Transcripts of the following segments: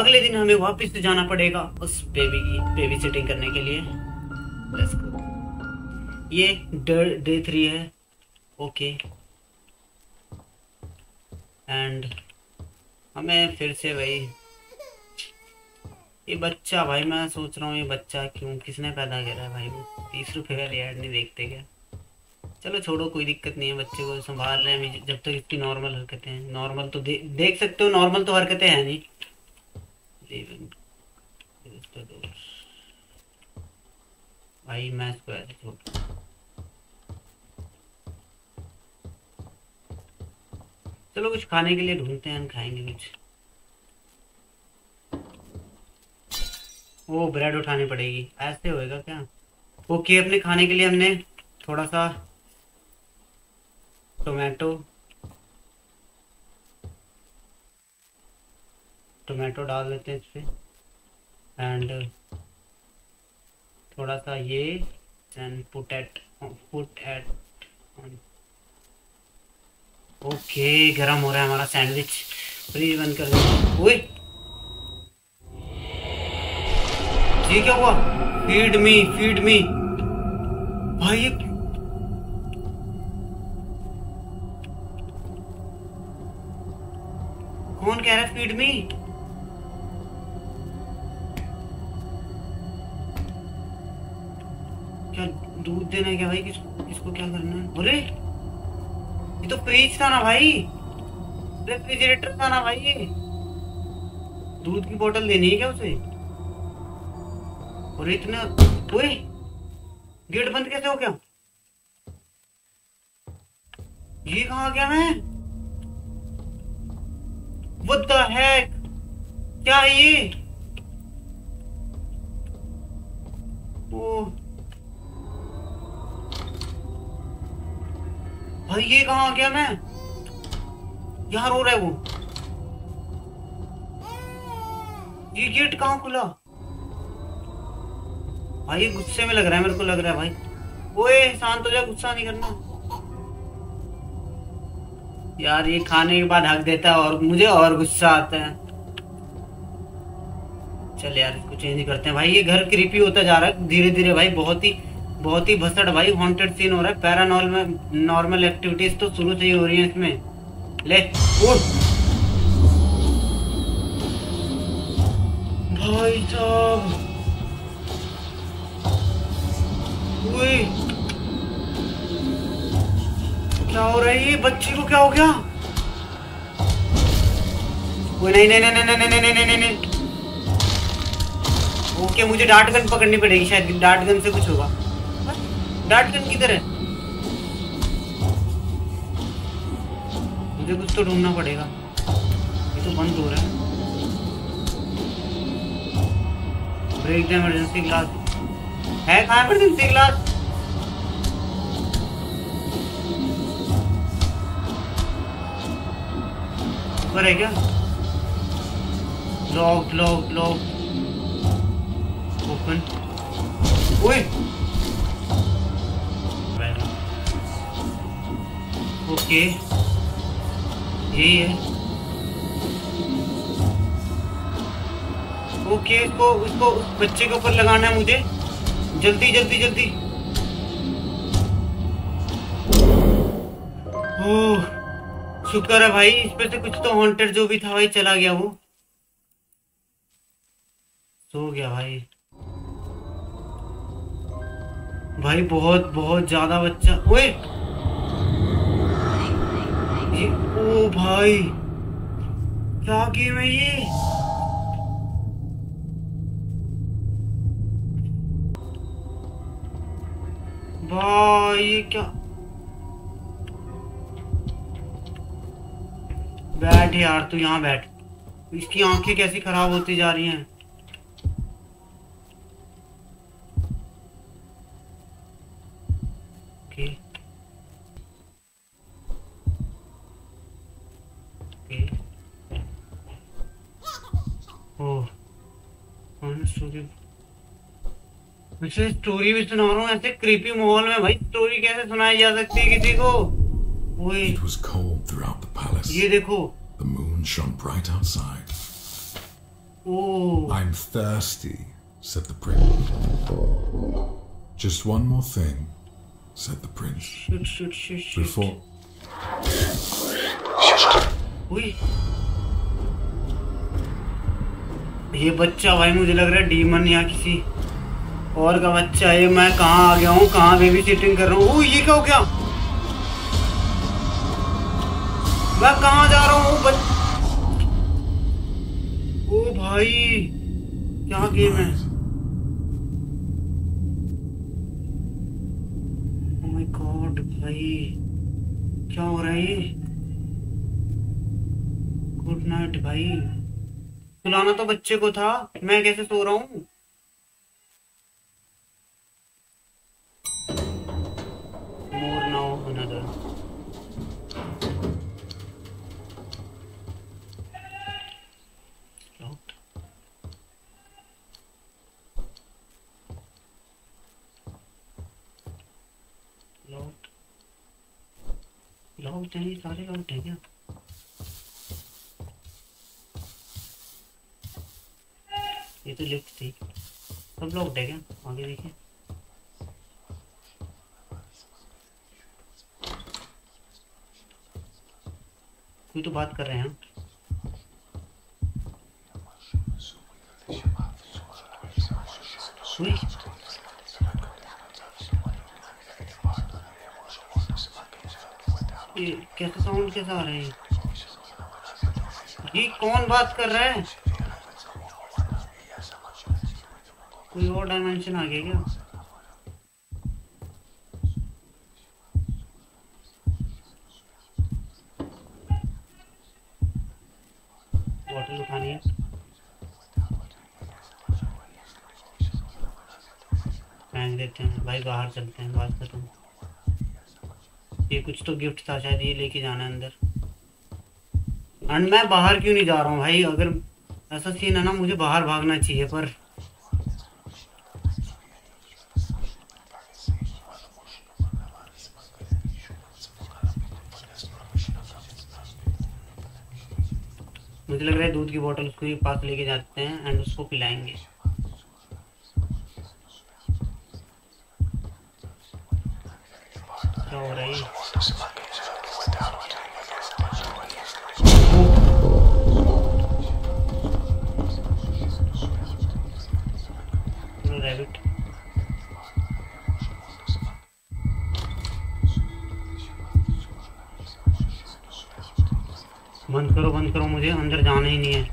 अगले दिन हमें वापस से जाना पड़ेगा उस बेबी की बेबी सिटिंग करने के लिए। Let's go. ये डे 3 है। ओके, एंड हमें फिर से भाई ये बच्चा, भाई मैं सोच रहा हूँ ये बच्चा क्यों किसने पैदा करा है भाई। 30 रुपये का एड नहीं देखते क्या? चलो छोड़ो, कोई दिक्कत नहीं है, बच्चे को संभाल रहे हैं जब तक इसकी नॉर्मल हरकतें हैं। नॉर्मल तो देख सकते हो, नॉर्मल तो हरकतें हैं नहीं। भाई मैं इसको ऐसे चलो कुछ खाने के लिए ढूंढते हैं, हम खाएंगे कुछ। वो ब्रेड उठानी पड़ेगी, ऐसे होएगा क्या? ओके, अपने खाने के लिए हमने थोड़ा सा टोमेटो डाल देते हैं इस पे, एंड थोड़ा सा ये, एंड पुट एट। ओके, गरम हो रहा है हमारा सैंडविच। फ्रीज बंद कर दो। ओए ये क्या हुआ? फीड मी भाई। कौन कह रहा है फीड मी? क्या दूध देना है क्या भाई? किसको क्या करना है? बोले ये तो फ्रिज था ना भाई, रेफ्रिजरेटर था ना भाई। ये दूध की बोतल देनी है क्या उसे? और इतना ओए गेट बंद कैसे हो गया? ये कहाँ गया मैं? What the heck? क्या है ये? ओ भाई ये कहाँ गया मैं? यहाँ रो रहा है वो। ये गेट कहाँ खुला भाई? गुस्से में लग रहा है मेरे को, लग रहा है भाई। ओए शांत हो जा, गुस्सा नहीं करना यार। ये खाने के बाद हक देता है और मुझे और गुस्सा आता है। चल यार इसको चेंज करते हैं भाई। ये घर क्रीपी होता जा रहा है धीरे धीरे भाई, बहुत ही भसड़ भाई हॉन्टेड सीन हो रहा है। पैरानॉर्मल नॉर्मल एक्टिविटीज तो शुरू से ही हो रही है इसमें। ले भाई साहब, क्या हो रहा है? ये बच्ची को क्या हो गया? नहीं। ओके, मुझे डार्ट गन पकड़नी पड़ेगी, शायद डार्ट गन से कुछ होगा। डार्ट गन किधर है? मुझे कुछ तो ढूंढना पड़ेगा। ये तो बंद हो रहा है। ब्रेक द इमरजेंसी ग्लास है कहाँ पर? दिन क्लास ऊपर है क्या? Lock open. ओए ओके, यही है। ओके, इसको बच्चे के ऊपर लगाना है मुझे। जल्दी। ओह शुक्र है भाई, इसमें से कुछ तो हॉन्टेड जो भी था भाई चला गया। वो सो गया भाई। भाई बहुत ज्यादा बच्चा। ओए ये, ओ भाई क्या गेम है ये? वाह ये क्या? बैठ यार तू यहाँ बैठ। इसकी आंखें कैसी खराब होती जा रही हैं। ओके ओह मुझे स्टोरी भी सुना रहा हूँ ऐसे क्रीपी माहौल में भाई। स्टोरी कैसे सुनाई जा सकती है किसी को? ओए ये देखो, Ooh. I'm thirsty, said the prince. Just one more thing, said the prince. Shoot. Before... Wait. ये बच्चा भाई मुझे लग रहा है डीमन या किसी और का बच्चा है। मैं कहाँ आ गया हूँ, कहाँ बेबी सिटिंग कर रहा हूँ। ओ ये क्या हो गया, मैं कहाँ जा रहा हूँ। ओ भाई क्या गेम है। ओह माय गॉड भाई क्या हो रहा है। गुड नाइट भाई। सुलाना तो बच्चे को था, मैं कैसे सो रहा हूँ। More now another. लॉक्ड है, सारे लॉक्ड है क्या। ये तो लिफ्ट थी, सब लोग देखें आगे। देखें कोई तो बात कर रहे हैं। ये कैसा साउंड कैसा आ रहा है। ये कौन बात कर रहा है, कोई और डायमेंशन आ गया क्या। बॉटल उठानी है। फेंक देते हैं भाई, बाहर चलते हैं, बात करते हैं। ये कुछ तो गिफ्ट था शायद, ये लेके जाना है अंदर। एंड मैं बाहर क्यों नहीं जा रहा हूँ भाई। अगर ऐसा सीन है ना मुझे बाहर भागना चाहिए, पर मुझे लग रहा है दूध की बोतल उसको ही पास लेके जाते हैं एंड उसको पिलाएंगे। क्या हो रहा है। रैबिट बंद करो, मुझे अंदर जाना ही नहीं है।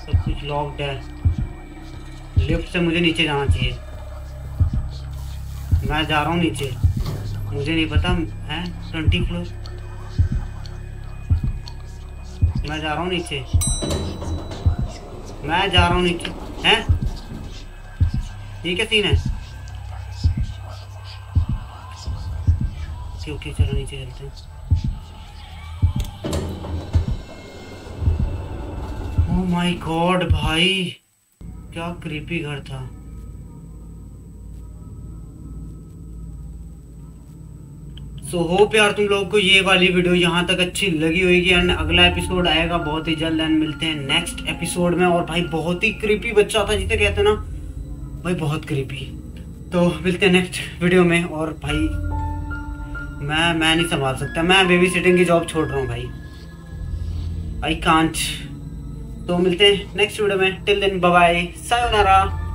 सब कुछ लॉक्ड है। लिफ्ट से मुझे नीचे जाना चाहिए, मैं जा रहा हूँ नीचे। मुझे नहीं पता है 20 फ्लोर। मैं जा रहा हूँ नीचे, मैं जा रहा हूँ नीचे। हैं ये क्या सीन है। ओके चलो नीचे चलते हैं। ओह माय गॉड भाई क्या क्रीपी घर था। सो होप यार तुम लोगों को ये वाली वीडियो यहाँ तक अच्छी लगी होगी। एंड अगला एपिसोड आएगा बहुत ही जल्द, एंड मिलते हैं नेक्स्ट एपिसोड में। और भाई बहुत ही क्रीपी बच्चा था, जिसे कहते हैं ना भाई बहुत क्रीपी। तो मिलते हैं नेक्स्ट वीडियो में। और भाई मैं नहीं संभाल सकता, मैं बेबी सिटिंग की जॉब छोड़ रहा हूँ भाई, आई कांट। तो मिलते हैं नेक्स्ट वीडियो में। Till then bye bye, sayonara.